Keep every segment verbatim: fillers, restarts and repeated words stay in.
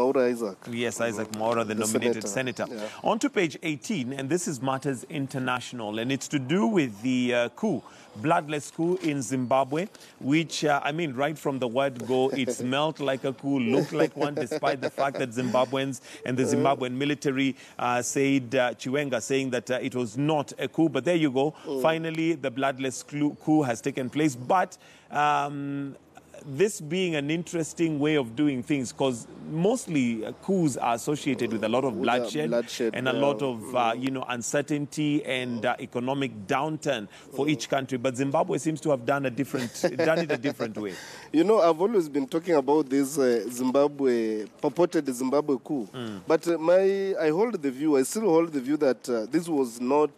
Maura Isaac. Yes, Isaac Maura, the, the nominated senator. senator. Yeah. On to page eighteen, and this is Matters International, and it's to do with the uh, coup, bloodless coup in Zimbabwe, which, uh, I mean, right from the word go, it smelled like a coup, looked like one, despite the fact that Zimbabweans and the Zimbabwean military uh, said, uh, Chiwenga, saying that uh, it was not a coup. But there you go. Mm. Finally, the bloodless coup has taken place. But um, this being an interesting way of doing things, because mostly uh, coups are associated with a lot of bloodshed, bloodshed and a yeah. lot of uh, you know, uncertainty and uh, economic downturn for mm. each country. But Zimbabwe seems to have done a different, done it a different way. You know, I've always been talking about this uh, Zimbabwe purported Zimbabwe coup, mm. but uh, my I hold the view. I still hold the view that uh, this was not.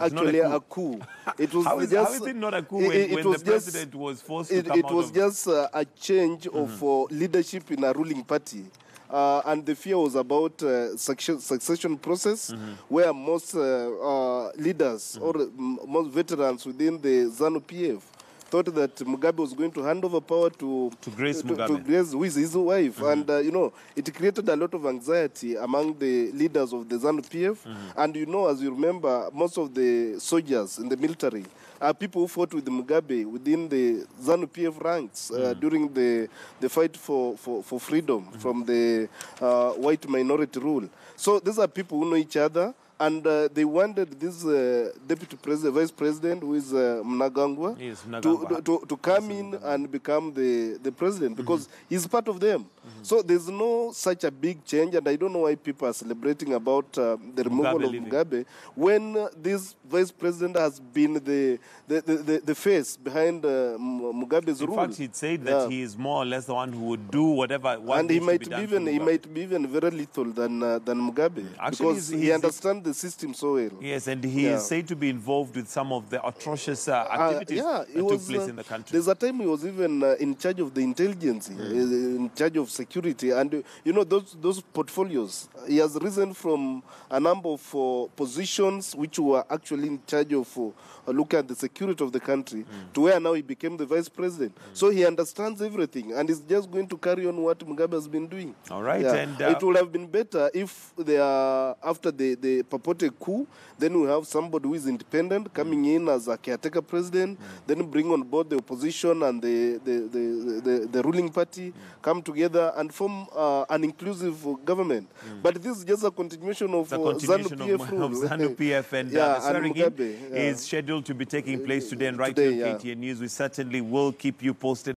It's actually a coup. A coup. It was how, is, just, how is it not a coup when, it, it when the just, president was forced to it, come it out was of... just uh, a change mm-hmm. of uh, leadership in a ruling party. Uh, and the fear was about uh, succession, succession process, mm-hmm. where most uh, uh, leaders mm-hmm. or m most veterans within the ZANU P F thought that Mugabe was going to hand over power to, to, Grace, Mugabe. to, to Grace, who is his wife. Mm-hmm. And, uh, you know, it created a lot of anxiety among the leaders of the ZANU P F. Mm-hmm. And, you know, as you remember, most of the soldiers in the military are people who fought with Mugabe within the ZANU P F ranks uh, mm-hmm. during the, the fight for, for, for freedom mm-hmm. from the uh, white minority rule. So these are people who know each other. And uh, they wanted this uh, deputy president, vice president, who is uh, Mnangagwa, yes, Mnangagwa. To, to, to come yes, in Mnangagwa. and become the, the president, because mm-hmm. he's part of them. Mm-hmm. So there's no such a big change, and I don't know why people are celebrating about uh, the removal Mugabe of leaving. Mugabe, when uh, this vice president has been the, the, the, the, the face behind uh, Mugabe's in rule. In fact, he'd said that yeah. he is more or less the one who would do whatever. What and he might, be even, he might be even very little than, uh, than Mugabe, actually, because he's, he's, he understands the system so well. Yes, and he yeah. is said to be involved with some of the atrocious uh, activities uh, yeah, that was, took place uh, in the country. There's a time he was even uh, in charge of the intelligence, mm. uh, in charge of security, and uh, you know, those those portfolios. He has risen from a number of uh, positions which were actually in charge of uh, looking at the security of the country mm. to where now he became the vice president. Mm. So he understands everything, and is just going to carry on what Mugabe has been doing. All right, yeah. and uh, it would have been better if they are after the the. Purported coup, then we have somebody who is independent coming in as a caretaker president, mm. then bring on board the opposition and the, the, the, the, the ruling party, mm. come together and form uh, an inclusive government. Mm. But this is just a continuation of ZANU P F. And yeah, uh, the swearing in yeah. is scheduled to be taking place today and right today, here on K T N News. We certainly will keep you posted.